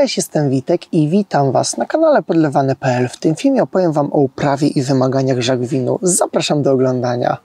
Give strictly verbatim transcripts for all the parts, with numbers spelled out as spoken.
Cześć, jestem Witek i witam Was na kanale podlewane kropka p l. W tym filmie opowiem Wam o uprawie i wymaganiach żagwinu. Zapraszam do oglądania.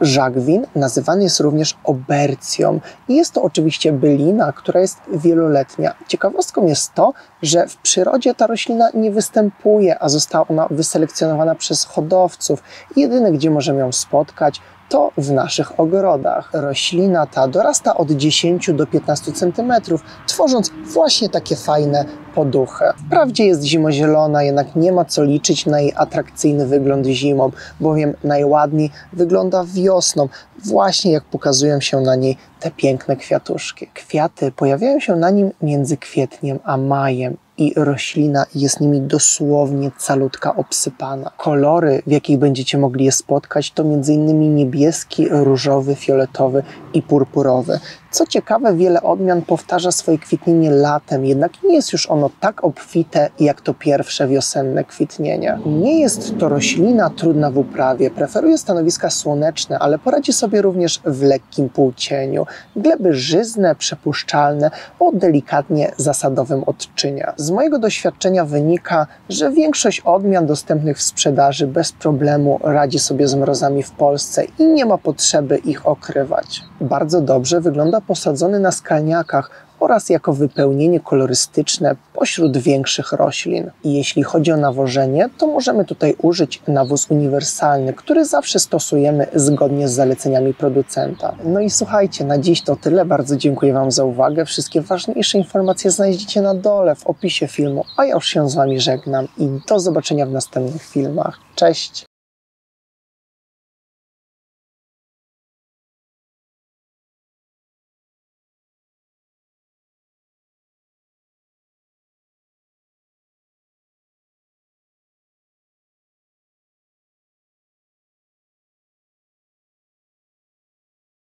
Żagwin nazywany jest również obercją i jest to oczywiście bylina, która jest wieloletnia. Ciekawostką jest to, że w przyrodzie ta roślina nie występuje, a została ona wyselekcjonowana przez hodowców. Jedyne, gdzie możemy ją spotkać, to w naszych ogrodach. Roślina ta dorasta od dziesięciu do piętnastu centymetrów, tworząc właśnie takie fajne poduchy. Wprawdzie jest zimozielona, jednak nie ma co liczyć na jej atrakcyjny wygląd zimą, bowiem najładniej wygląda wiosną, właśnie jak pokazują się na niej te piękne kwiatuszki. Kwiaty pojawiają się na nim między kwietniem a majem i roślina jest nimi dosłownie calutka obsypana. Kolory, w jakich będziecie mogli je spotkać, to między innymi niebieski, różowy, fioletowy i purpurowy. Co ciekawe, wiele odmian powtarza swoje kwitnienie latem, jednak nie jest już ono tak obfite jak to pierwsze wiosenne kwitnienie. Nie jest to roślina trudna w uprawie, preferuje stanowiska słoneczne, ale poradzi sobie również w lekkim półcieniu. Gleby żyzne, przepuszczalne o delikatnie zasadowym odczynie. Z mojego doświadczenia wynika, że większość odmian dostępnych w sprzedaży bez problemu radzi sobie z mrozami w Polsce i nie ma potrzeby ich okrywać. Bardzo dobrze wygląda posadzony na skalniakach oraz jako wypełnienie kolorystyczne pośród większych roślin. I jeśli chodzi o nawożenie, to możemy tutaj użyć nawóz uniwersalny, który zawsze stosujemy zgodnie z zaleceniami producenta. No i słuchajcie, na dziś to tyle. Bardzo dziękuję Wam za uwagę. Wszystkie ważniejsze informacje znajdziecie na dole w opisie filmu, a ja już się z Wami żegnam i do zobaczenia w następnych filmach. Cześć!